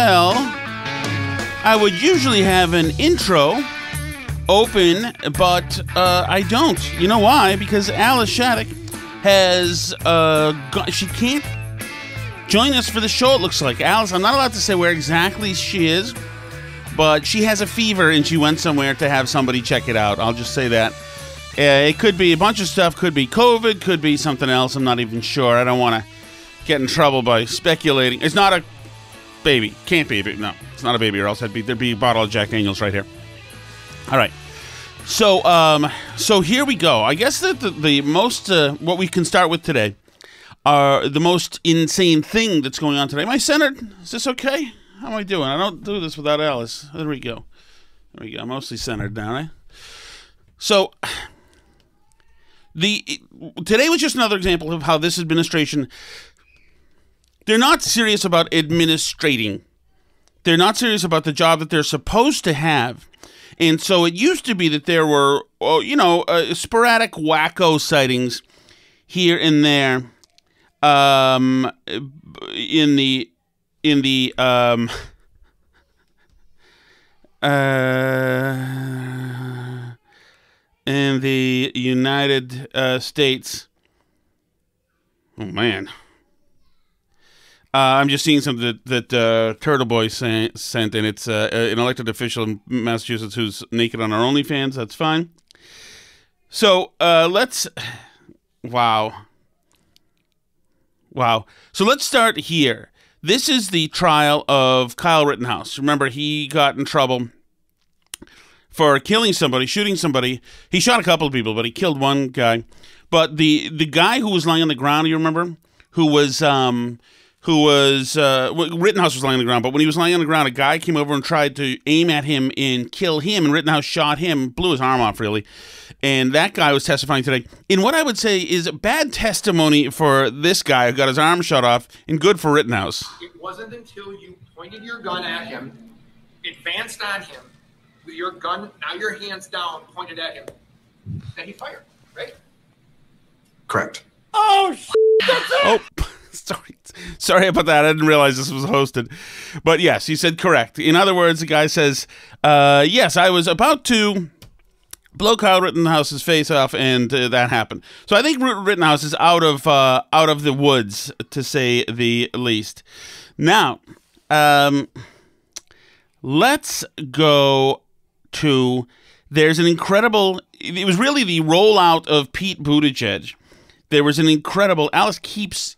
Well, I would usually have an intro open, but I don't. You know why? Because Alice Shattuck has she can't join us for the show, it looks like. Alice, I'm not allowed to say where exactly she is, but she has a fever and she went somewhere to have somebody check it out. I'll just say that. It could be a bunch of stuff. Could be COVID. Could be something else. I'm not even sure. I don't want to get in trouble by speculating. It's not a baby. Can't be a baby. No, it's not a baby, or else there'd be a bottle of Jack Daniels right here. All right. So, so here we go. I guess that the most what we can start with today are the most insane thing that's going on today. Am I centered? Is this okay? How am I doing? I don't do this without Alice. There we go. There we go. I'm mostly centered now. Eh? So. Today was just another example of how this administration, they're not serious about administrating. They're not serious about the job that they're supposed to have. And so it used to be that there were, you know, sporadic wacko sightings here and there in the United States. Oh, man. I'm just seeing something that Turtle Boy sent, and it's an elected official in Massachusetts who's naked on our OnlyFans. That's fine. So let's... Wow. Wow. So let's start here. This is the trial of Kyle Rittenhouse. Remember, he got in trouble for killing somebody, shooting somebody. He shot a couple of people, but he killed one guy. But the guy who was lying on the ground, you remember, well, Rittenhouse was lying on the ground, but when he was lying on the ground, a guy came over and tried to aim at him and kill him, and Rittenhouse shot him, blew his arm off, really. And that guy was testifying today. And what I would say is a bad testimony for this guy who got his arm shot off, and good for Rittenhouse. It wasn't until you pointed your gun at him, advanced on him, with your gun, now your hands down, pointed at him, and he fired, right? Correct. Oh, shit, that's it. Oh, sorry about that. I didn't realize this was hosted. But yes, he said correct. In other words, the guy says, yes, I was about to blow Kyle Rittenhouse's face off, and that happened. So I think Rittenhouse is out of the woods, to say the least. Now, let's go to, there's an incredible, it was really the rollout of Pete Buttigieg. There was an incredible, Alice keeps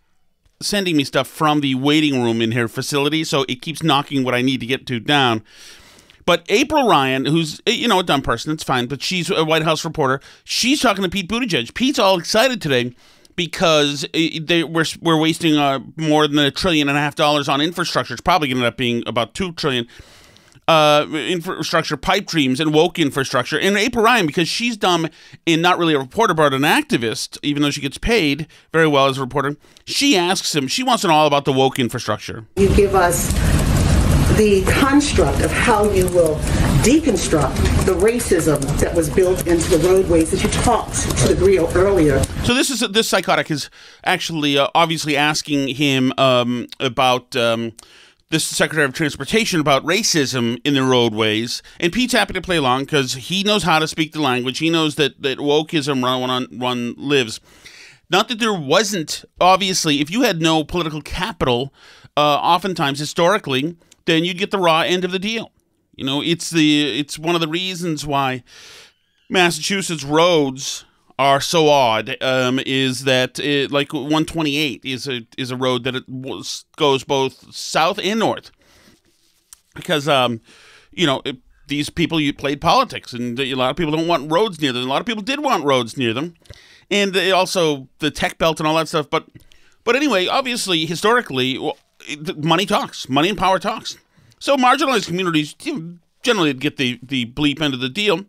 sending me stuff from the waiting room in her facility, so it keeps knocking what I need to get to down. But April Ryan, who's, you know, a dumb person, it's fine, but she's a White House reporter, she's talking to Pete Buttigieg. Pete's all excited today because we're wasting more than $1.5 trillion on infrastructure. It's probably going to end up being about $2 trillion. Infrastructure pipe dreams and woke infrastructure. And April Ryan, because she's dumb and not really a reporter but an activist, even though she gets paid very well as a reporter, she asks him, she wants to know all about the woke infrastructure. You give us the construct of how you will deconstruct the racism that was built into the roadways that you talked to the grill earlier. So this psychotic is actually obviously asking him about... the Secretary of Transportation about racism in the roadways. And Pete's happy to play along because he knows how to speak the language. He knows that wokeism run lives. Not that there wasn't, obviously, if you had no political capital, oftentimes, historically, then you'd get the raw end of the deal. You know, it's one of the reasons why Massachusetts roads are so odd, is that like 128 is a road that goes both south and north, because you know, these people played politics, and a lot of people don't want roads near them. A lot of people did want roads near them, and also the tech belt and all that stuff. But anyway, obviously historically, money talks, money and power talks. So marginalized communities generally get the bleep end of the deal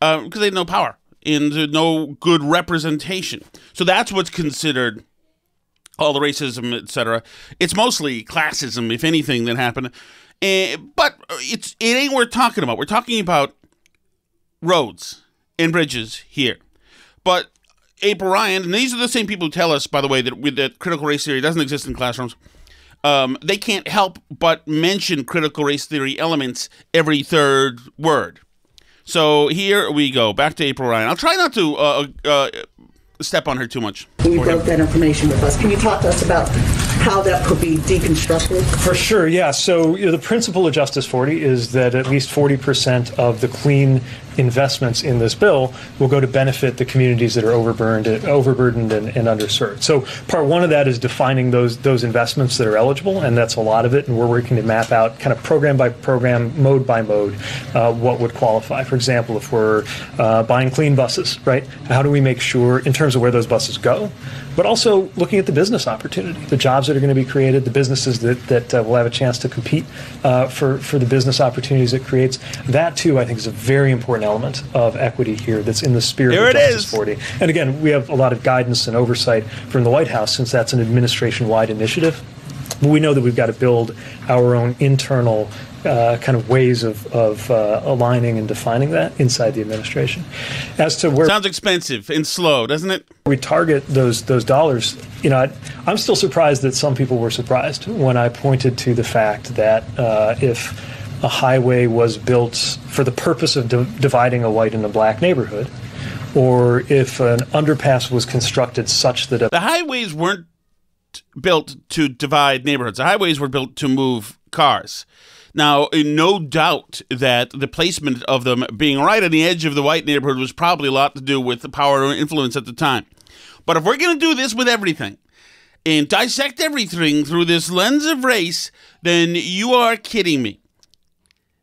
because they had no power. Into no good representation. So that's what's considered all the racism, etc. It's mostly classism, if anything, that happened. But it ain't worth talking about. We're talking about roads and bridges here. But April Ryan, and these are the same people who tell us, by the way, that critical race theory doesn't exist in classrooms. They can't help but mention critical race theory elements every third word. So here we go. Back to April Ryan. I'll try not to step on her too much. You broke that information with us. Can you talk to us about how that could be deconstructed? For sure, yeah. So the principle of Justice 40 is that at least 40% of the clean investments in this bill will go to benefit the communities that are overburdened and underserved. So part one of that is defining those investments that are eligible, and that's a lot of it, and we're working to map out kind of program by program, mode by mode, what would qualify. For example, if we're buying clean buses, right, how do we make sure in terms of where those buses go, but also looking at the business opportunity, the jobs that are going to be created, the businesses that will have a chance to compete for the business opportunities it creates. That, too, I think is a very important element of equity here that's in the spirit of Justice 40. And again, we have a lot of guidance and oversight from the White House since that's an administration-wide initiative. But we know that we've got to build our own internal kind of ways of aligning and defining that inside the administration. As to where sounds expensive and slow, doesn't it? We target those dollars. You know, I'm still surprised that some people were surprised when I pointed to the fact that if a highway was built for the purpose of dividing a white and a black neighborhood, or if an underpass was constructed such that the highways weren't built to divide neighborhoods. The highways were built to move cars. Now, no doubt that the placement of them being right on the edge of the white neighborhood was probably a lot to do with the power and influence at the time. But if we're going to do this with everything and dissect everything through this lens of race, then you are kidding me.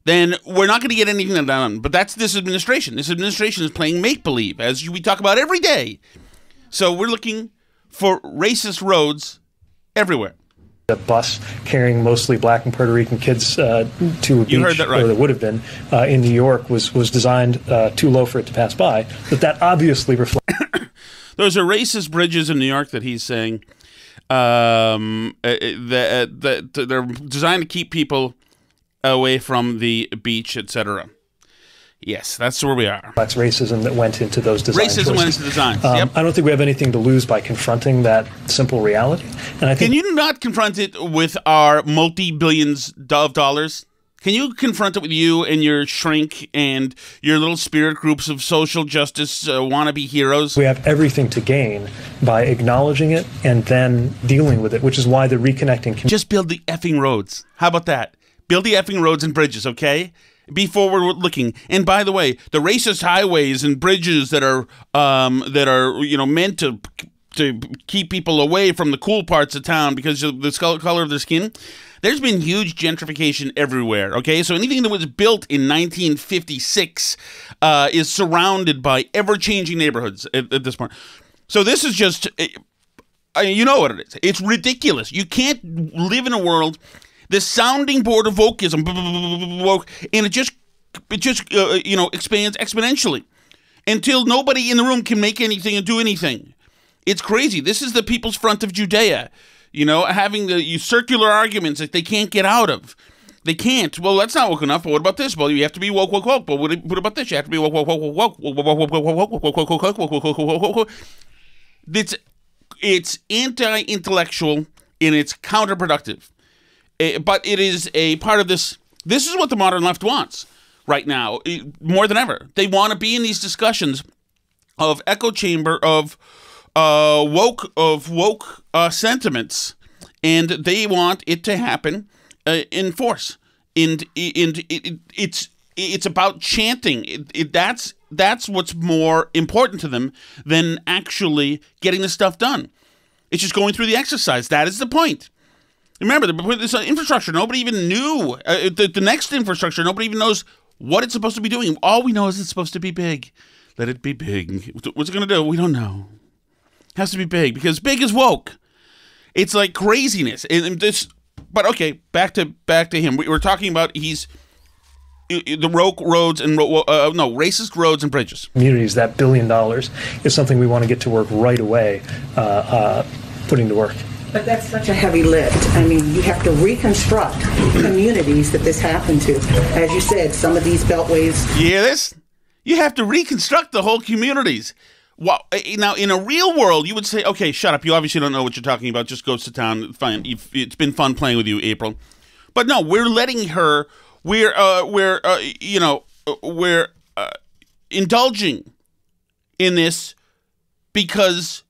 Then we're not going to get anything done. But that's this administration. This administration is playing make-believe, as we talk about every day. So we're looking for racist roads everywhere. The bus carrying mostly black and Puerto Rican kids to a beach, you heard that right, or that would have been, in New York was designed too low for it to pass by. But that obviously reflects... Those are racist bridges in New York that he's saying. They're designed to keep people away from the beach, etc. Yes, that's where we are. That's racism that went into those designs. Racism went into designs. Yep. I don't think we have anything to lose by confronting that simple reality. And I think, can you not confront it with our multi-billions of dollars? Can you confront it with you and your shrink and your little spirit groups of social justice wannabe heroes? We have everything to gain by acknowledging it and then dealing with it, which is why the reconnecting. Just build the effing roads. How about that? Build the effing roads and bridges, okay? Be forward-looking. And by the way, the racist highways and bridges that are meant to keep people away from the cool parts of town because of the color of their skin, there's been huge gentrification everywhere, okay? So anything that was built in 1956 is surrounded by ever-changing neighborhoods at this point. So this is just, you know what it is. It's ridiculous. You can't live in a world... The sounding board of wokeism, and it just expands exponentially until nobody in the room can make anything and do anything. It's crazy. This is the People's Front of Judea, having the circular arguments that they can't get out of. They can't. Well, that's not woke enough. But what about this? Well, you have to be woke, woke, woke. But what about this? You have to be woke, woke, woke, woke, woke, woke, woke, woke, woke, woke, woke, woke, woke, woke, woke. It's anti-intellectual and it's counterproductive. But it is a part of this. This is what the modern left wants right now, more than ever. They want to be in these discussions of echo chamber of woke sentiments, and they want it to happen in force. And it's about chanting. That's what's more important to them than actually getting this stuff done. It's just going through the exercise. That is the point. Remember, this infrastructure, nobody even knew. The next infrastructure, nobody even knows what it's supposed to be doing. All we know is it's supposed to be big. Let it be big. What's it going to do? We don't know. It has to be big because big is woke. It's like craziness. And this, but okay, back to him. We were talking about the woke roads and racist roads and bridges. Communities, that $1 billion is something we want to get to work right away, putting to work. But that's such a heavy lift. I mean, you have to reconstruct communities that this happened to. As you said, some of these beltways... You hear this? You have to reconstruct the whole communities. Well, now, in a real world, you would say, okay, shut up. You obviously don't know what you're talking about. Just go sit down. Fine. It's been fun playing with you, April. But no, we're letting her, we're indulging in this because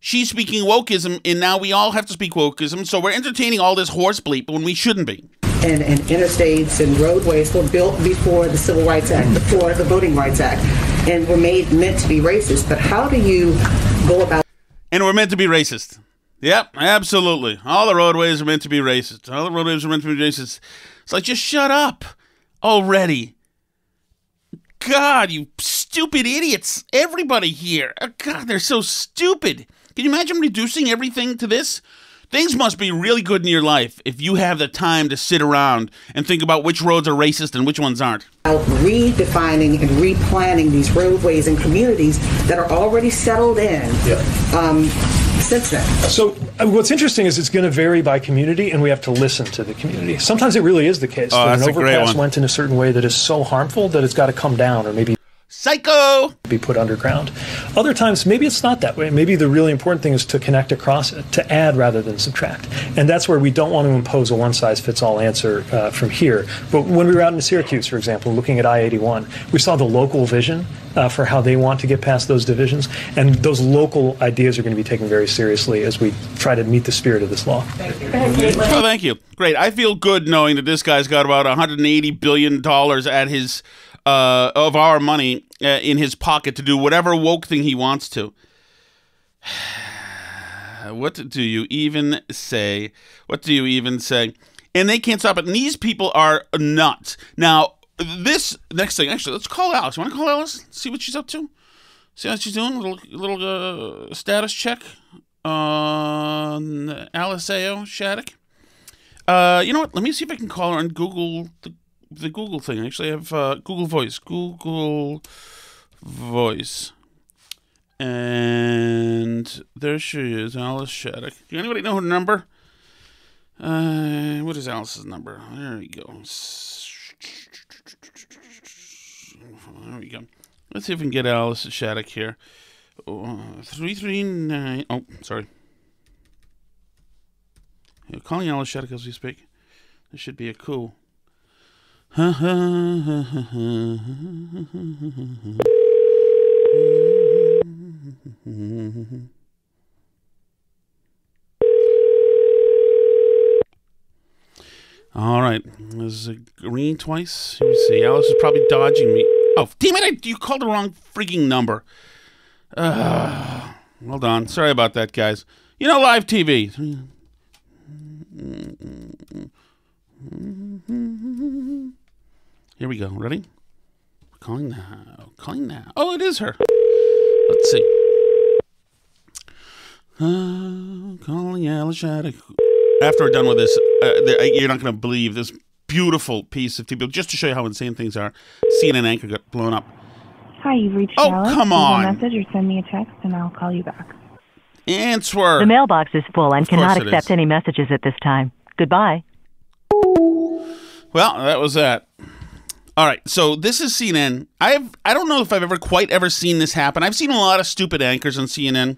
she's speaking wokeism, and now we all have to speak wokeism. So we're entertaining all this horse bleep when we shouldn't be. And interstates and roadways were built before the Civil Rights Act, before the Voting Rights Act, and were meant to be racist. But how do you go about? And we're meant to be racist. Yep, absolutely. All the roadways are meant to be racist. All the roadways are meant to be racist. It's like, just shut up already. God, you stupid idiots. Everybody here. Oh, God, they're so stupid. Can you imagine reducing everything to this? Things must be really good in your life if you have the time to sit around and think about which roads are racist and which ones aren't. About redefining and replanning these roadways and communities that are already settled in since then. So what's interesting is it's going to vary by community, and we have to listen to the community. Sometimes it really is the case that an overpass went in a certain way that is so harmful that it's got to come down or maybe psycho be put underground. Other times, maybe it's not that way. Maybe the really important thing is to connect across it, to add rather than subtract. And that's where we don't want to impose a one-size-fits-all answer from here. But when we were out in Syracuse, for example, looking at I-81, we saw the local vision for how they want to get past those divisions. And those local ideas are going to be taken very seriously as we try to meet the spirit of this law. Thank you. Oh, thank you. Great. I feel good knowing that this guy's got about $180 billion at his... of our money in his pocket to do whatever woke thing he wants to. What do you even say? What do you even say? And they can't stop it. And these people are nuts. Now, this next thing, actually, let's call Alice. You want to call Alice? See what she's up to? See how she's doing? Little status check on Alice A.O. Shattuck. You know what? Let me see if I can call her on Google... The Google thing. Actually, I have Google Voice. Google Voice. And there she is, Alice Shattuck. Do anybody know her number? What is Alice's number? There we go. There we go. Let's see if we can get Alice Shattuck here. 339. Oh, sorry. You're calling Alice Shattuck as we speak. This should be a cool... All right, there's a green twice. You see, Alice is probably dodging me. Oh, damn it! You called the wrong freaking number. Hold on. Sorry about that, guys. You know, live TV. Here we go. Ready? We're calling now. Calling now. Oh, it is her. Let's see. Calling Alice Shattuck. After we're done with this, you're not going to believe this beautiful piece of TV. Just to show you how insane things are, CNN anchor got blown up. Hi, you've reached Alice. Oh, come on. Leave a message or send me a text, and I'll call you back. Answer. The mailbox is full and cannot accept any messages at this time. Goodbye. Well, that was that. All right, so this is CNN. I don't know if I've ever seen this happen. I've seen a lot of stupid anchors on CNN,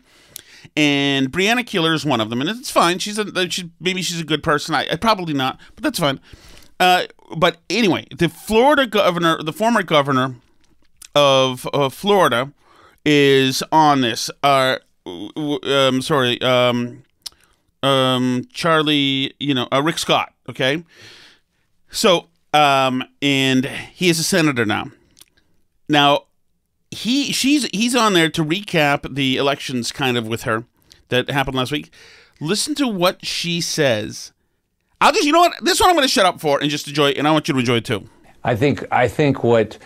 and Brianna Keilar is one of them, and it's fine. Maybe she's a good person. I probably not, but that's fine. But anyway, the Florida governor, the former governor of Florida, is on this. Charlie, Rick Scott. Okay, so. And he is a senator now. Now, he's on there to recap the elections kind of with her that happened last week. Listen to what she says. You know what? This one I'm going to shut up for and just enjoy, and I want you to enjoy it too. I think what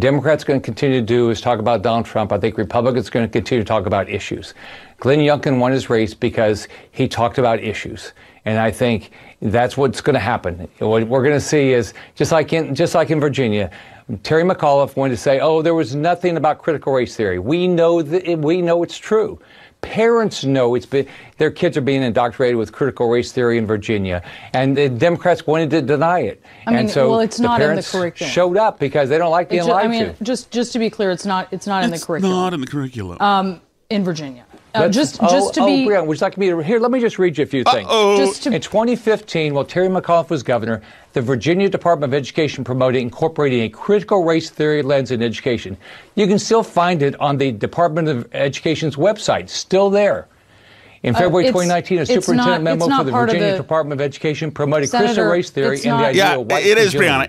Democrats are going to continue to do is talk about Donald Trump. I think Republicans are going to continue to talk about issues. Glenn Youngkin won his race because he talked about issues. And I think that's what's going to happen. What we're going to see is, just like in Virginia, Terry McAuliffe wanted to say, oh, there was nothing about critical race theory. We know it's true. Parents know it's been, their kids are being indoctrinated with critical race theory in Virginia, and the Democrats wanted to deny it. I mean, it's not in the curriculum. Showed up because they don't like being lied to. Just to be clear, it's not in the curriculum. It's not in the curriculum. In Virginia. Brianna, would you like me to, here, let me just read you a few things. In 2015, while Terry McAuliffe was governor, the Virginia Department of Education promoted incorporating a critical race theory lens in education. You can still find it on the Department of Education's website, still there. In February 2019, a superintendent memo for the Virginia Department of Education promoted critical race theory and the idea of white Virginia. Brianna,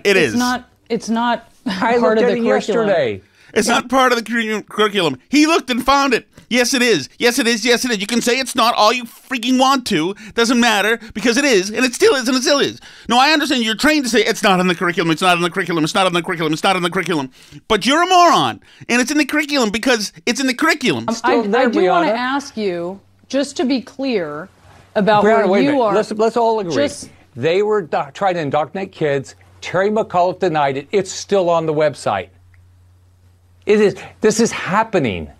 it's not part of the curriculum. Yesterday. It's not part of the curriculum. He looked and found it. Yes, it is. Yes, it is. Yes, it is. You can say it's not all you freaking want to. Doesn't matter because it is, and it still is, and it still is. No, I understand you're trained to say it's not in the curriculum. It's not in the curriculum. It's not in the curriculum. It's not in the curriculum. But you're a moron, and it's in the curriculum because it's in the curriculum. I do want to ask you, just to be clear about where you are. Let's all agree. They were trying to indoctrinate kids. Terry McAuliffe denied it. It's still on the website. It is. This is happening.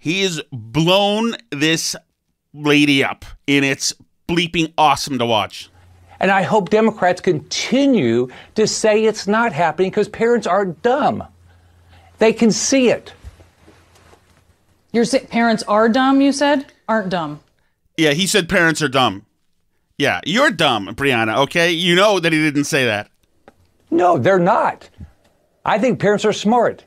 He has blown this lady up, and it's bleeping awesome to watch. And I hope Democrats continue to say it's not happening because parents are dumb. They can see it. You're saying parents are dumb, you said? Aren't dumb. Yeah, he said parents are dumb. Yeah, you're dumb, Brianna, okay? You know that he didn't say that. No, they're not. I think parents are smart.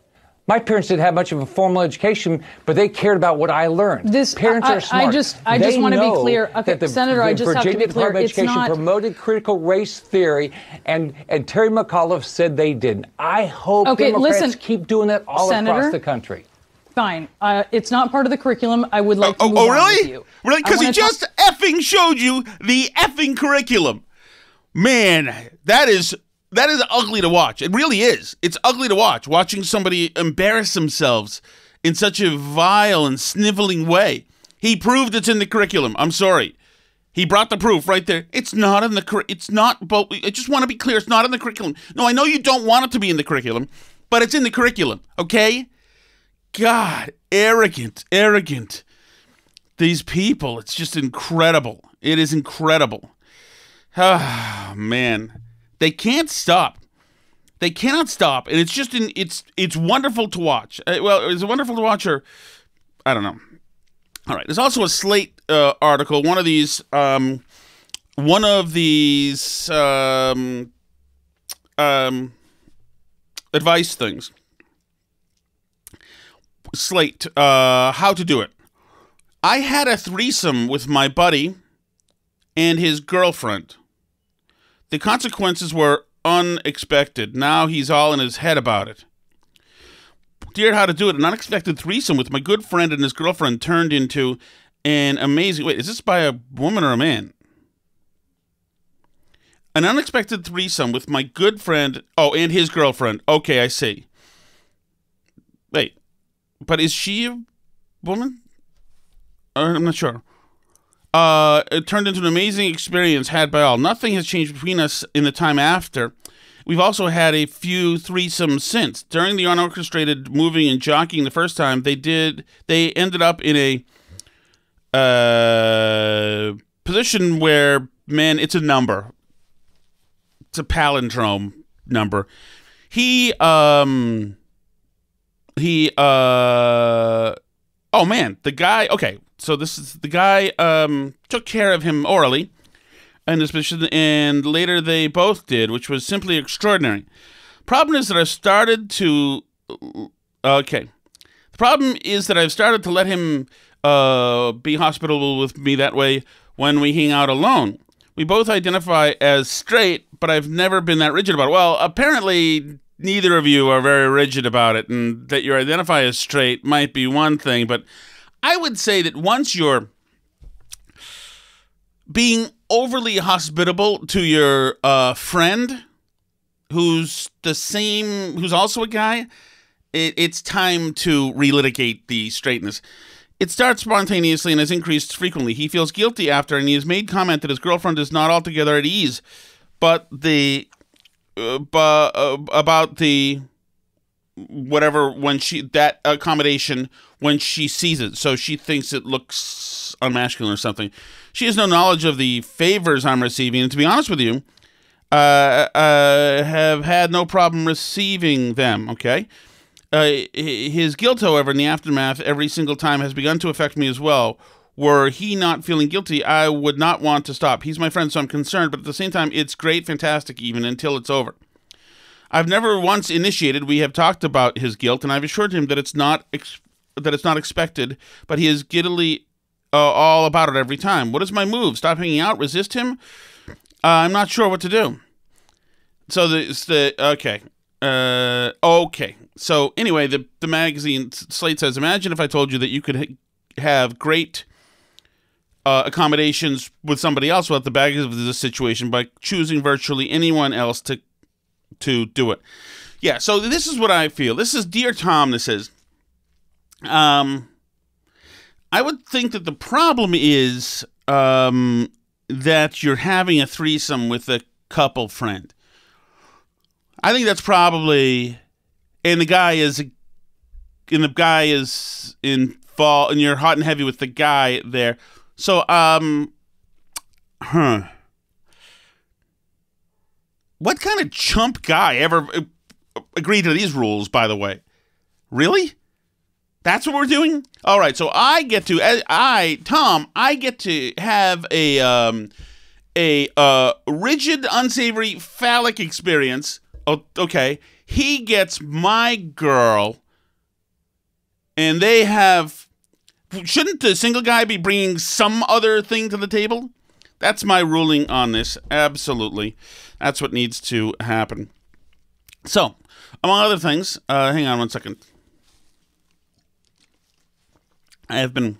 My parents didn't have much of a formal education, but they cared about what I learned. Parents are smart. I just want to be clear. Okay, Senator, I just have to be clear. The Virginia Department of Education promoted critical race theory, and Terry McAuliffe said they didn't. I hope Democrats keep doing that all across the country. Fine. It's not part of the curriculum. I would like to move on with you. Really? Because he just effing showed you the effing curriculum. Man, that is ugly to watch. It really is. It's ugly to watch, watching somebody embarrass themselves in such a vile and sniveling way. He proved it's in the curriculum. I'm sorry. He brought the proof right there. It's not in the curriculum. It's not, but I just want to be clear. It's not in the curriculum. No, I know you don't want it to be in the curriculum, but it's in the curriculum, okay? God, arrogant, arrogant. These people, it's just incredible. It is incredible. Oh, man. They can't stop. They cannot stop, and it's just it's wonderful to watch. Well, it's wonderful to watch, or I don't know. All right, there's also a Slate article. One of these advice things. Slate, how to do it. I had a threesome with my buddy and his girlfriend. The consequences were unexpected. Now he's all in his head about it. Dear, how to do it. An unexpected threesome with my good friend and his girlfriend turned into an amazing... Wait, is this by a woman or a man? An unexpected threesome with my good friend... Oh, and his girlfriend. Okay, I see. Wait, but is she a woman? I'm not sure. It turned into an amazing experience had by all. Nothing has changed between us in the time after. We've also had a few threesomes since. During the unorchestrated moving and jockeying the first time, they ended up in a position where, man, it's a number. It's a palindrome number. Oh, man, the guy, okay. So this is the guy took care of him orally in this position, and later they both did, which was simply extraordinary. The problem is that I've started to let him be hospitable with me that way when we hang out alone. We both identify as straight, but I've never been that rigid about it. Well, apparently neither of you are very rigid about it, and that you identify as straight might be one thing, but... I would say that once you're being overly hospitable to your friend who's also a guy, it's time to relitigate the straightness. It starts spontaneously and has increased frequently. He feels guilty after, and he has made comment that his girlfriend is not altogether at ease, but about the whatever, when she, that accommodation, when she sees it. So she thinks it looks unmasculine or something. She has no knowledge of the favors I'm receiving. And to be honest with you, have had no problem receiving them. Okay. His guilt, however, in the aftermath, every single time has begun to affect me as well. Were he not feeling guilty, I would not want to stop. He's my friend, so I'm concerned, but at the same time, it's great, fantastic, even until it's over. I've never once initiated. We have talked about his guilt, and I've assured him that it's not expected, but he is giddily all about it every time. What is my move? Stop hanging out? Resist him? I'm not sure what to do. So okay. So anyway, the magazine Slate says, imagine if I told you that you could have great accommodations with somebody else without the baggage of this situation by choosing virtually anyone else to do it. Yeah, so this is what I feel. This is Dear Tom. This is, I would think that the problem is that you're having a threesome with a couple friend. I think that's probably, and the guy is involved, and you're hot and heavy with the guy there. So, what kind of chump guy ever agreed to these rules, by the way? Really? That's what we're doing? All right, so I get to, Tom, I get to have a rigid, unsavory, phallic experience. Oh, okay. He gets my girl, and they have, shouldn't the single guy be bringing some other thing to the table? That's my ruling on this. Absolutely. That's what needs to happen. So, among other things, hang on one second. I have been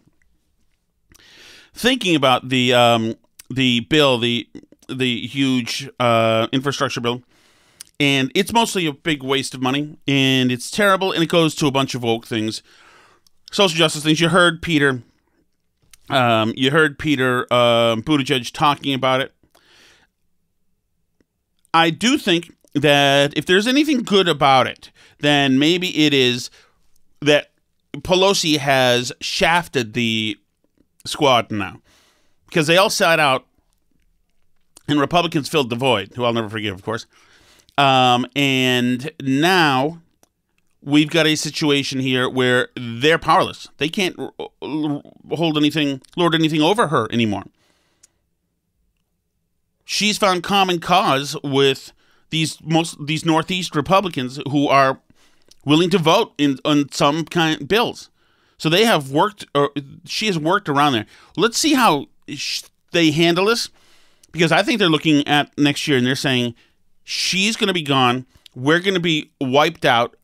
thinking about the bill, the huge infrastructure bill, and it's mostly a big waste of money, and it's terrible, and it goes to a bunch of woke things, social justice things. You heard Peter, Buttigieg talking about it. I do think that if there's anything good about it, then maybe it is that Pelosi has shafted the squad now, because they all sat out and Republicans filled the void, who I'll never forgive, of course. And now we've got a situation here where they're powerless. They can't hold anything, lord anything over her anymore. She's found common cause with these Northeast Republicans who are willing to vote on some kind of bills. So they have worked, or she has worked around there. Let's see how they handle this, because I think they're looking at next year and they're saying, she's going to be gone. We're going to be wiped out.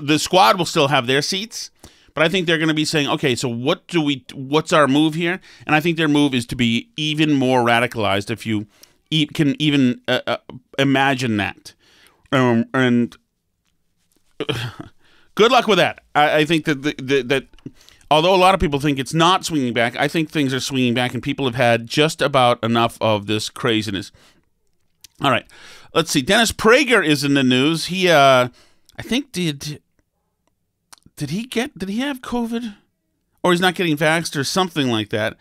The squad will still have their seats, but I think they're going to be saying, okay, so what's our move here? And I think their move is to be even more radicalized, if you can even imagine that. And good luck with that. I think that that although a lot of people think it's not swinging back, I think things are swinging back, and people have had just about enough of this craziness. All right, let's see. Dennis Prager is in the news. He, I think, did he have COVID, or he's not getting vaxxed or something like that.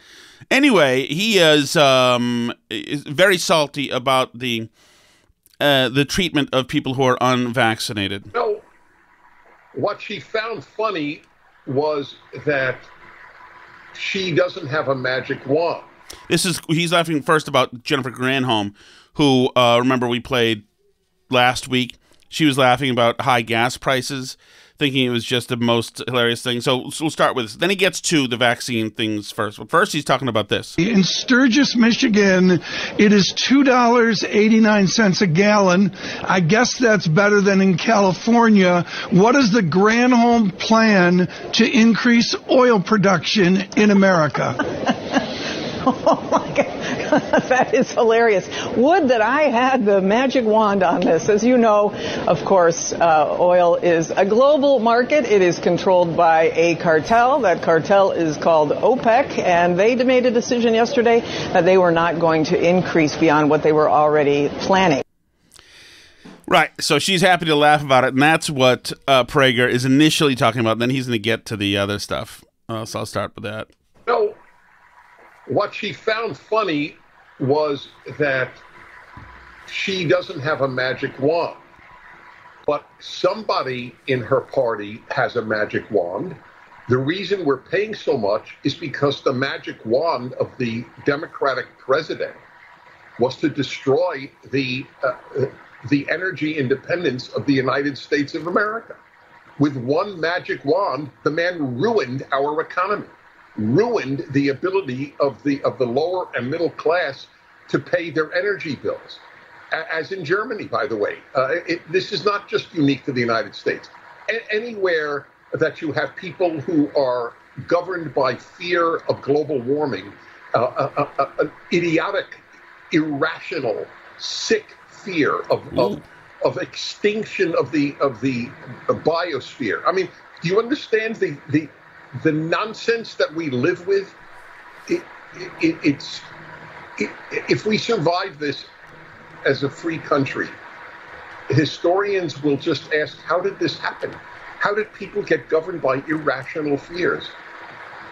Anyway, he is very salty about the treatment of people who are unvaccinated. No. What she found funny was that she doesn't have a magic wand. This is, he's laughing first about Jennifer Granholm, who, remember we played last week. She was laughing about high gas prices, thinking it was just the most hilarious thing. So we'll start with this. Then he gets to the vaccine things first. But first, he's talking about this. In Sturgis, Michigan, it is $2.89 a gallon. I guess that's better than in California. What is the Granholm plan to increase oil production in America? Oh, my God. That is hilarious. Would that I had the magic wand on this. As you know, of course, oil is a global market. It is controlled by a cartel. That cartel is called OPEC, and they made a decision yesterday that they were not going to increase beyond what they were already planning. Right. So she's happy to laugh about it, and that's what Prager is initially talking about. Then he's going to get to the other stuff. So I'll start with that. No, what she found funny was that she doesn't have a magic wand, but somebody in her party has a magic wand. The reason we're paying so much is because the magic wand of the Democratic president was to destroy the energy independence of the United States of America. With one magic wand, the man ruined our economy, ruined the ability of the lower and middle class to pay their energy bills. As in Germany, by the way. This is not just unique to the United States. Anywhere that you have people who are governed by fear of global warming, an idiotic, irrational, sick fear of extinction of the biosphere. I mean, do you understand the nonsense that we live with? If we survive this as a free country, historians will just ask, how did this happen? How did people get governed by irrational fears?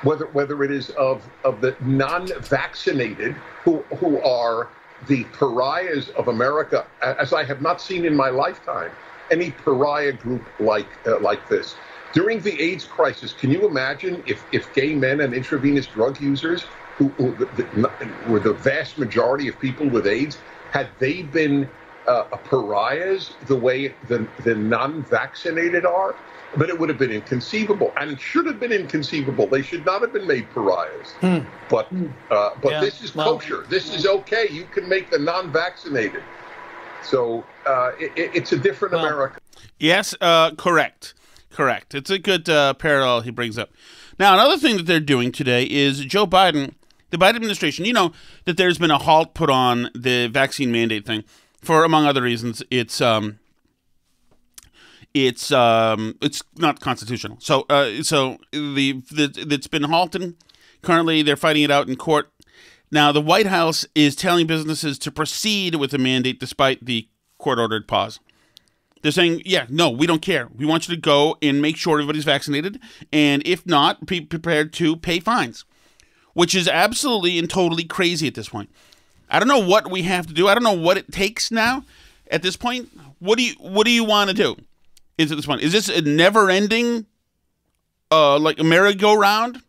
Whether it is of the non-vaccinated who are the pariahs of America, as I have not seen in my lifetime, any pariah group like this. During the AIDS crisis, can you imagine if gay men and intravenous drug users, who were the vast majority of people with AIDS, had they been pariahs the way the non-vaccinated are? But it would have been inconceivable, and it should have been inconceivable. They should not have been made pariahs. But this is kosher. This is okay. You can make the non-vaccinated. So it's a different America. Yes, correct. It's a good parallel he brings up. Now, another thing that they're doing today is Joe Biden, the Biden administration, you know that there's been a halt put on the vaccine mandate thing for, among other reasons, it's not constitutional. So it's been halted. Currently, they're fighting it out in court. Now, the White House is telling businesses to proceed with the mandate despite the court-ordered pause. They're saying, yeah, no, we don't care. We want you to go and make sure everybody's vaccinated, and if not, be prepared to pay fines, which is absolutely and totally crazy at this point. I don't know what we have to do. I don't know what it takes now. At this point, what do you want to do? Is it this one? Is this a never-ending, like a merry-go-round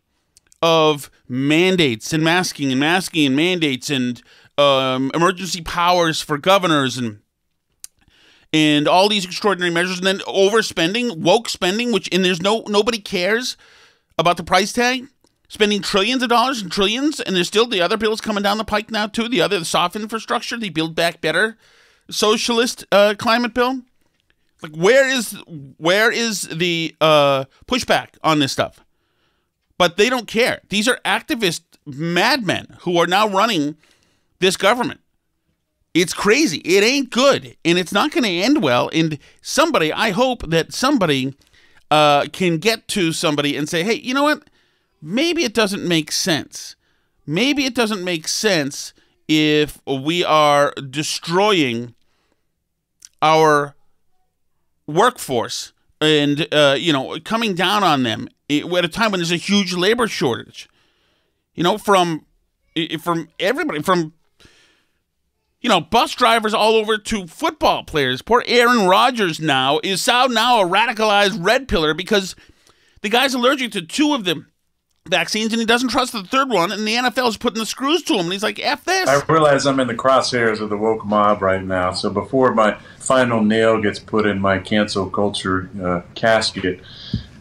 of mandates and masking and masking and mandates and emergency powers for governors and all these extraordinary measures, and then overspending, woke spending, which and there's nobody cares about the price tag. Spending trillions of dollars and trillions, and there's still the other bills coming down the pike now, too. The soft infrastructure, the Build Back Better socialist climate bill. Like, where is the pushback on this stuff? But they don't care. These are activist madmen who are now running this government. It's crazy. It ain't good, and it's not going to end well. And somebody, I hope that somebody can get to somebody and say, hey, you know what? Maybe it doesn't make sense. Maybe it doesn't make sense if we are destroying our workforce and, coming down on them at a time when there's a huge labor shortage, from everybody, from, bus drivers all over to football players. Poor Aaron Rodgers now is now a radicalized red pillar because the guy's allergic to two of them. Vaccines, and he doesn't trust the third one, and the NFL is putting the screws to him, and he's like, F this. I realize I'm in the crosshairs of the woke mob right now, so before my final nail gets put in my cancel culture casket,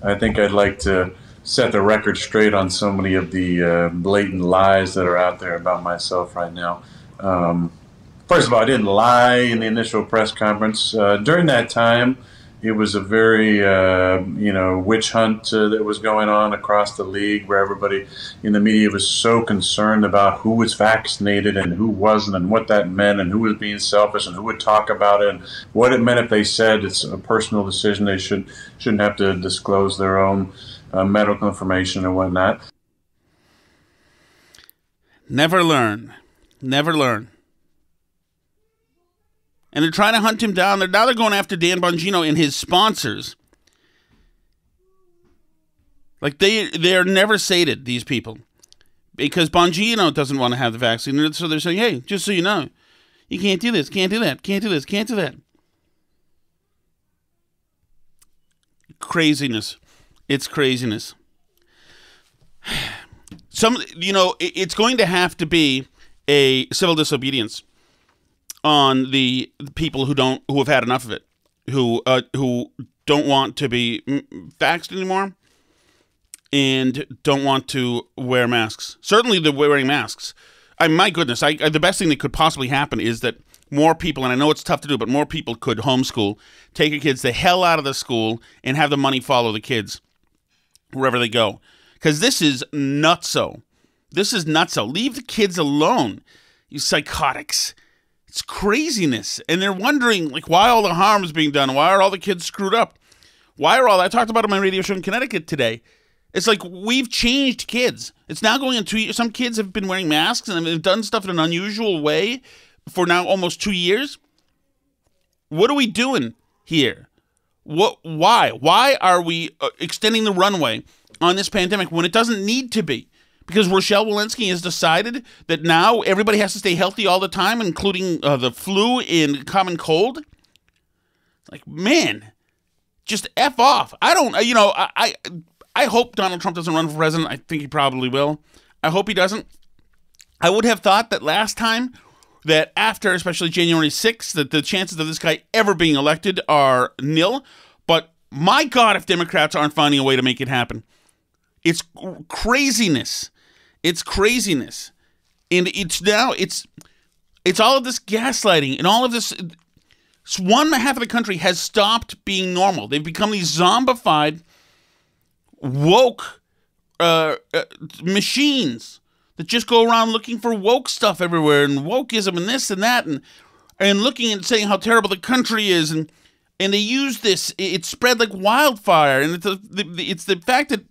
I think I'd like to set the record straight on so many of the blatant lies that are out there about myself right now. First of all, I didn't lie in the initial press conference. During that time, it was a very, witch hunt that was going on across the league, where everybody in the media was so concerned about who was vaccinated and who wasn't and what that meant and who was being selfish and who would talk about it and what it meant if they said it's a personal decision. They shouldn't have to disclose their own medical information and whatnot. Never learn. And they're trying to hunt him down. Now they're going after Dan Bongino and his sponsors. Like, they're never sated, these people. Because Bongino doesn't want to have the vaccine. So they're saying, hey, just so you know, you can't do this, can't do that, can't do this, can't do that. Craziness. It's craziness. It's going to have to be a civil disobedience on the people who have had enough of it, who don't want to be vaxxed anymore and don't want to wear masks. Certainly they're wearing masks. My goodness, the best thing that could possibly happen is that more people, and I know it's tough to do, but more people could homeschool, take your kids the hell out of the school, and have the money follow the kids wherever they go. Because this is nutso. This is nutso. Leave the kids alone, you psychotics. It's craziness. And they're wondering, like, why all the harm is being done? Why are all the kids screwed up? I talked about it on my radio show in Connecticut today. It's like we've changed kids. It's now going on 2 years. Some kids have been wearing masks and have done stuff in an unusual way for now almost 2 years. What are we doing here? Why? Why are we extending the runway on this pandemic when it doesn't need to be? Because Rochelle Walensky has decided that now everybody has to stay healthy all the time, including the flu and common cold. Like, man, just F off. I hope Donald Trump doesn't run for president. I think he probably will. I hope he doesn't. I would have thought that last time that after, especially January 6th, that the chances of this guy ever being elected are nil. But my God, if Democrats aren't finding a way to make it happen. It's craziness. It's craziness. And it's all of this gaslighting and all of this. One half of the country has stopped being normal. They've become these zombified, woke machines that just go around looking for woke stuff everywhere and wokeism and this and that and looking and saying how terrible the country is. And they use this. It spread like wildfire. And it's the fact that,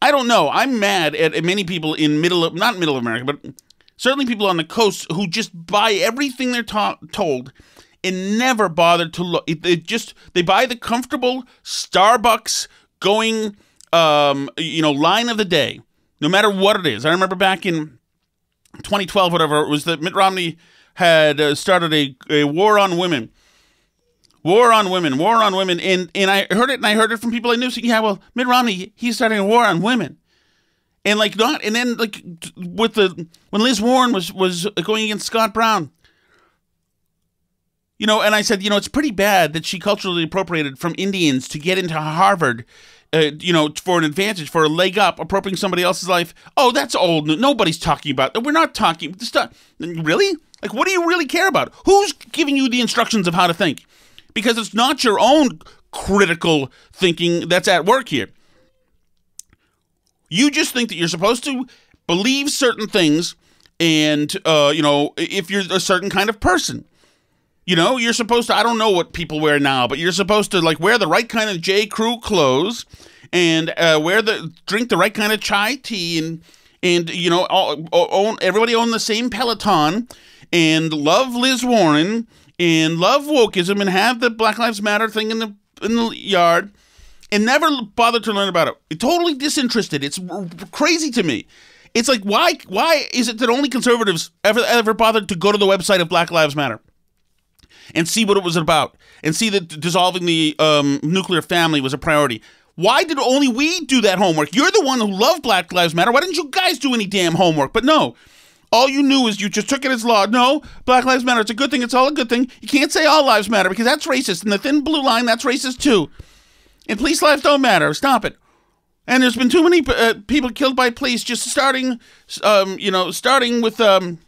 I don't know. I'm mad at many people in not middle America, but certainly people on the coast who just buy everything they're told and never bother to look. They buy the comfortable Starbucks going, line of the day, no matter what it is. I remember back in 2012, whatever it was, that Mitt Romney had started a war on women. War on women, and I heard it from people I knew saying, yeah, well, Mitt Romney, he's starting a war on women, when Liz Warren was going against Scott Brown, and I said, it's pretty bad that she culturally appropriated from Indians to get into Harvard, for an advantage, for a leg up, appropriating somebody else's life. Oh, that's old. Nobody's talking about that. We're not talking this stuff. Really? Like, what do you really care about? Who's giving you the instructions of how to think? Because it's not your own critical thinking that's at work here. You just think that you're supposed to believe certain things and, if you're a certain kind of person. You're supposed to, I don't know what people wear now, but you're supposed to, like, wear the right kind of J. Crew clothes and drink the right kind of chai tea and everybody own the same Peloton and love Liz Warren and love wokeism and have the Black Lives Matter thing in the yard and never bother to learn about it. It's totally disinterested. It's crazy to me. It's like, why is it that only conservatives ever bothered to go to the website of Black Lives Matter and see what it was about and see that dissolving the nuclear family was a priority? Why did only we do that homework? You're the one who loved Black Lives Matter. Why didn't you guys do any damn homework? But no. All you knew is you just took it as law. No, Black Lives Matter. It's a good thing. It's all a good thing. You can't say all lives matter because that's racist. And the thin blue line, that's racist too. And police lives don't matter. Stop it. And there's been too many people killed by police just starting with Trayvon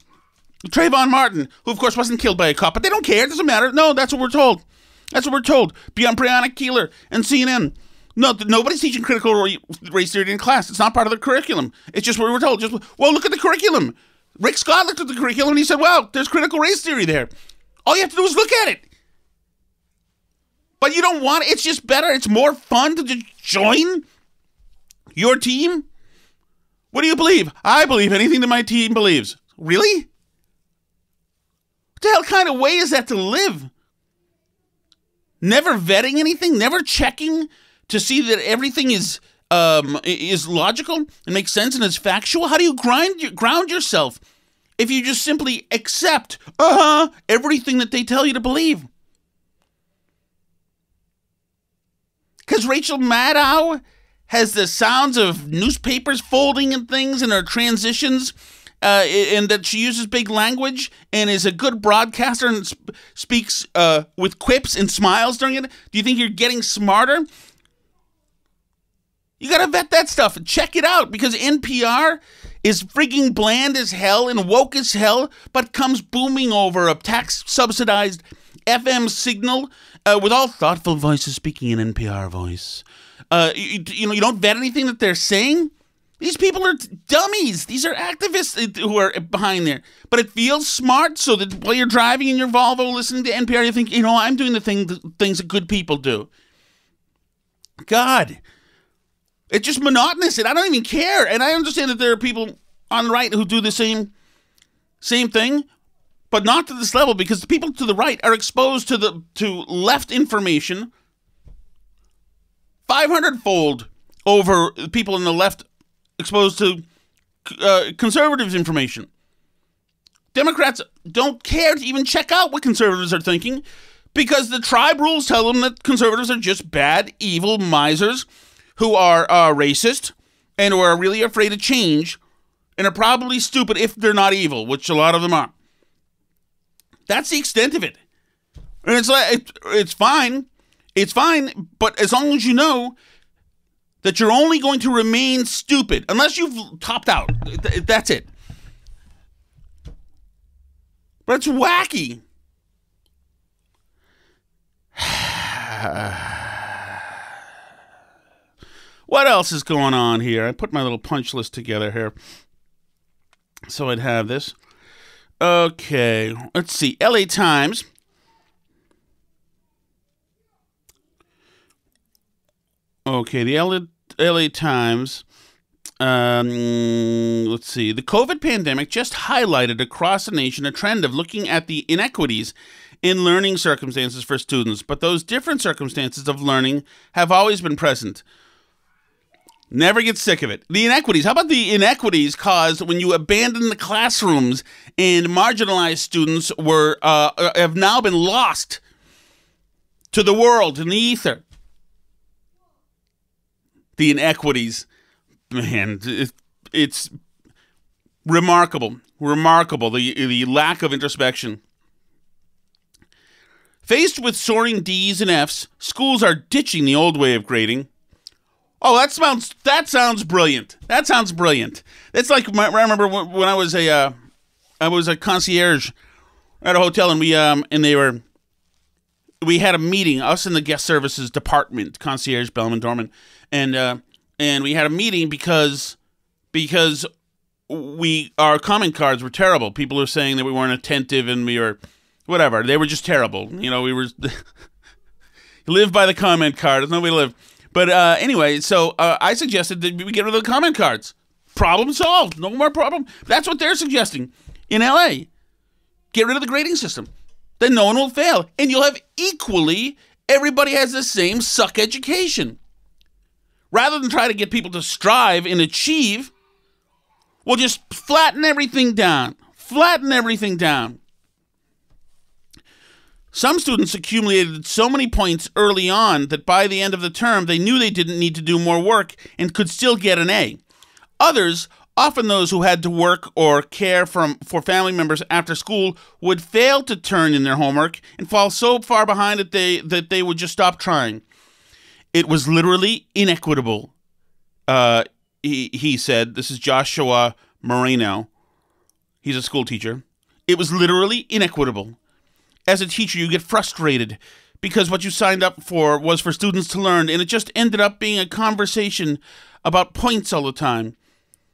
Martin, who of course wasn't killed by a cop, but they don't care. It doesn't matter. No, that's what we're told. That's what we're told. Beyond Brianna Keilar and CNN. No, nobody's teaching critical race theory in class. It's not part of the curriculum. It's just what we're told. Just, well, look at the curriculum. Rick Scott looked at the curriculum and he said, wow, there's critical race theory there. All you have to do is look at it. But you don't want it. It's just better. It's more fun to just join your team. What do you believe? I believe anything that my team believes. Really? What the hell kind of way is that to live? never vetting anything, never checking to see that everything is logical and makes sense and is factual? How do you ground yourself if you just simply accept everything that they tell you to believe? Because Rachel Maddow has the sounds of newspapers folding and things in her transitions, and that she uses big language and is a good broadcaster and speaks with quips and smiles during it. Do you think you're getting smarter? You got to vet that stuff and check it out, because NPR is freaking bland as hell and woke as hell, but comes booming over a tax-subsidized FM signal with all thoughtful voices speaking in NPR voice. You don't vet anything that they're saying. These people are dummies. These are activists who are behind there. But it feels smart, so that while you're driving in your Volvo listening to NPR, you think, you know, I'm doing the things that good people do. God, it's just monotonous, and I don't even care. And I understand that there are people on the right who do the same thing, but not to this level, because the people to the right are exposed to left information 500-fold over people in the left exposed to conservatives' information. Democrats don't care to even check out what conservatives are thinking, because the tribe rules tell them that conservatives are just bad, evil misers who are racist and who are really afraid of change and are probably stupid if they're not evil, which a lot of them are. That's the extent of it. And it's like, it's fine. It's fine, but as long as you know that you're only going to remain stupid, unless you've topped out, that's it. But it's wacky. What else is going on here? I put my little punch list together here, so I'd have this. Okay, let's see. LA Times. Okay, the LA Times, let's see. The COVID pandemic just highlighted across the nation a trend of looking at the inequities in learning circumstances for students, but those different circumstances of learning have always been present. Never get sick of it. The inequities. How about the inequities caused when you abandon the classrooms and marginalized students were have now been lost to the world in the ether? The inequities, man, it's remarkable, the lack of introspection. Faced with soaring D's and F's, schools are ditching the old way of grading. Oh, that sounds brilliant. That sounds brilliant. It's like I remember when I was a concierge at a hotel, and we had a meeting, us in the guest services department, concierge, bellman, doorman. And we had a meeting because our comment cards were terrible. People are saying that we weren't attentive and we were whatever. They were just terrible. You know, we were live by the comment card. There's no way to live. But anyway, so I suggested that we get rid of the comment cards. Problem solved. No more problem. That's what they're suggesting in LA. Get rid of the grading system. Then no one will fail. And you'll have equally, everybody has the same suck education. Rather than try to get people to strive and achieve, we'll just flatten everything down. Flatten everything down. Some students accumulated so many points early on that by the end of the term, they knew they didn't need to do more work and could still get an A. Others, often those who had to work or care for family members after school, would fail to turn in their homework and fall so far behind that they would just stop trying. It was literally inequitable, he said. This is Joshua Moreno. He's a school teacher. It was literally inequitable. As a teacher, you get frustrated because what you signed up for was for students to learn, and it just ended up being a conversation about points all the time.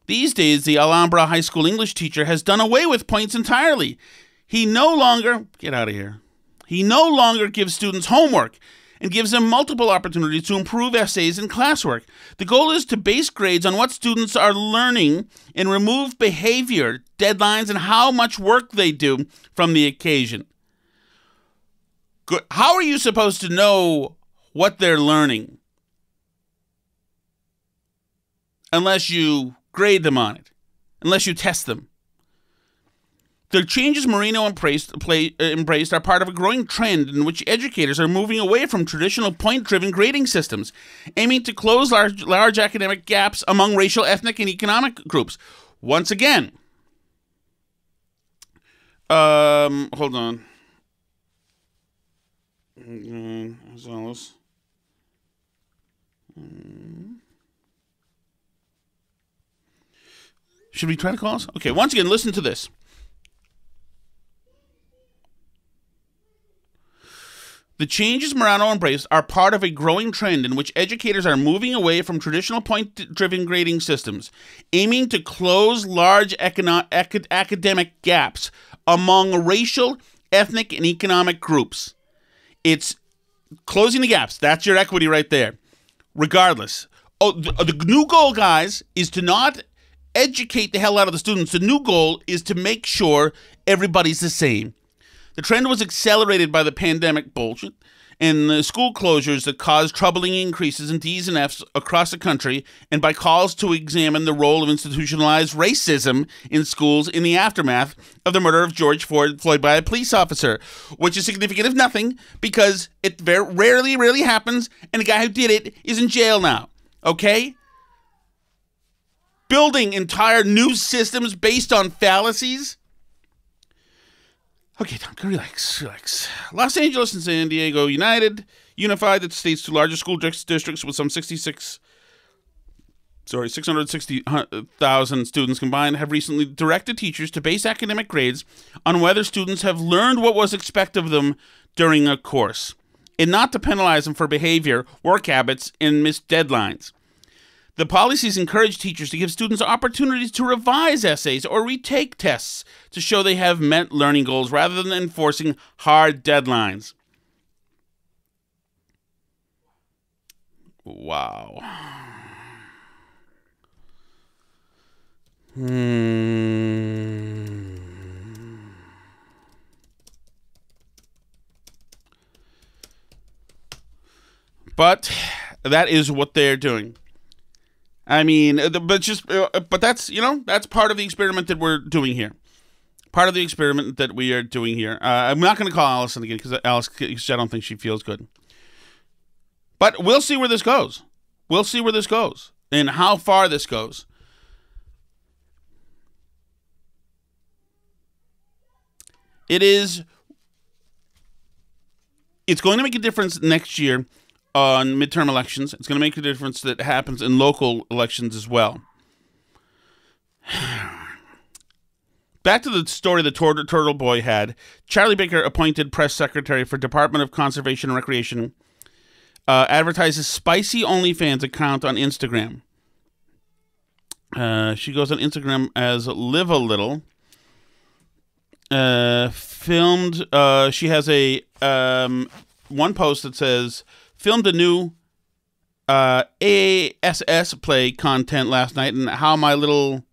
These days, the Alhambra High School English teacher has done away with points entirely. He no longer gives students homework and gives them multiple opportunities to improve essays and classwork. The goal is to base grades on what students are learning and remove behavior, deadlines, and how much work they do from the occasion. good. How are you supposed to know what they're learning unless you grade them on it, unless you test them? The changes Moreno embraced are part of a growing trend in which educators are moving away from traditional point-driven grading systems, aiming to close large academic gaps among racial, ethnic, and economic groups. Once again, hold on. Should we try to call us? Okay, once again, listen to this. The changes Moreno embraced are part of a growing trend in which educators are moving away from traditional point-driven grading systems, aiming to close large academic gaps among racial, ethnic, and economic groups. It's closing the gaps. That's your equity right there. Regardless. Oh, the new goal, guys, is to not educate the hell out of the students. The new goal is to make sure everybody's the same. The trend was accelerated by the pandemic bullshit and the school closures that caused troubling increases in D's and F's across the country, and by calls to examine the role of institutionalized racism in schools in the aftermath of the murder of George Floyd by a police officer, which is significant if nothing, because it very rarely really happens, and the guy who did it is in jail now, okay? Building entire new systems based on fallacies? Okay, Tom, relax. Los Angeles and San Diego unified the state's two largest school districts with some 660,000 students combined, have recently directed teachers to base academic grades on whether students have learned what was expected of them during a course, and not to penalize them for behavior, work habits, and missed deadlines. The policies encourage teachers to give students opportunities to revise essays or retake tests to show they have met learning goals rather than enforcing hard deadlines. Wow. But that is what they're doing. I mean, but that's, you know, that's part of the experiment that we're doing here. Part of the experiment that we are doing here. I'm not going to call Allison again because Alice, I don't think she feels good. But we'll see where this goes. We'll see where this goes and how far this goes. It's going to make a difference next year. On midterm elections. It's going to make a difference that happens in local elections as well. Back to the story the Turtle Boy had. Charlie Baker, appointed press secretary for Department of Conservation and Recreation, advertises spicy OnlyFans account on Instagram. She goes on Instagram as Live a Little. She has a one post that says... Filmed a new ASS play content last night, and how my little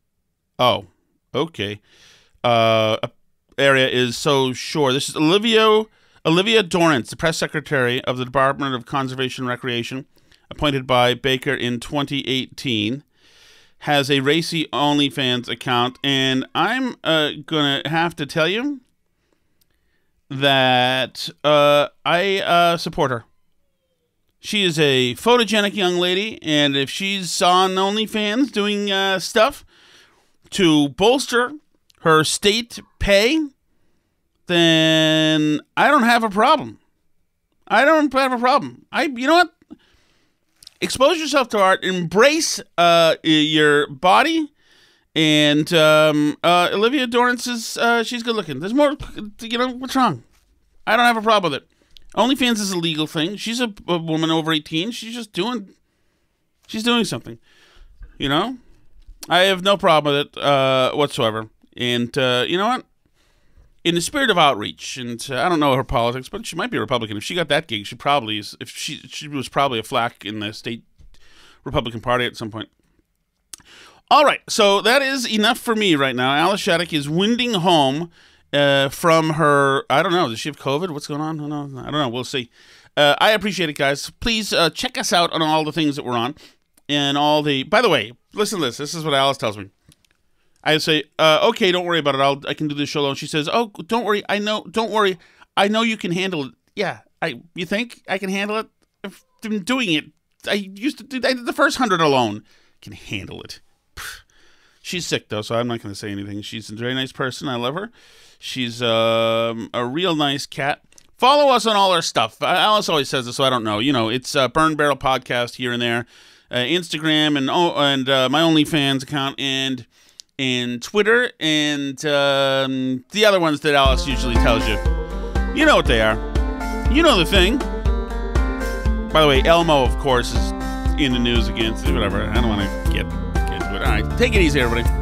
area is so sure. This is Olivia Dorrance, the press secretary of the Department of Conservation and Recreation, appointed by Baker in 2018, has a racy OnlyFans account, and I'm gonna have to tell you that I support her. She is a photogenic young lady, and if she's on OnlyFans doing stuff to bolster her state pay, then I don't have a problem. I don't have a problem. You know what? Expose yourself to art. Embrace your body. And Olivia Dorrance is she's good looking. There's more. You know what's wrong? I don't have a problem with it. OnlyFans is a legal thing. She's a woman over 18. She's just doing something, you know? I have no problem with it whatsoever. And you know what? In the spirit of outreach, and I don't know her politics, but she might be a Republican. If she got that gig, she probably is. If she was probably a flack in the state Republican Party at some point. All right, so that is enough for me right now. Alice Shattuck is winding home from her. I don't know. Does she have COVID? What's going on? I don't know. We'll see. I appreciate it, guys. Please check us out on all the things that we're on. And all the... By the way, listen to this. This is what Alice tells me. I say, okay, don't worry about it. I can do this show alone. She says, oh, don't worry. I know. Don't worry. I know you can handle it. Yeah. You think I can handle it? I've been doing it. I did the first 100 alone. Can handle it. She's sick, though, so I'm not going to say anything. She's a very nice person. I love her. She's a real nice cat. Follow us on all our stuff. Alice always says this, so I don't know. You know, it's Burn Barrel Podcast here and there. Instagram and my OnlyFans account and Twitter and the other ones that Alice usually tells you. You know what they are. You know the thing. By the way, Elmo, of course, is in the news again. Whatever. I don't want to get into it. All right. Take it easy, everybody.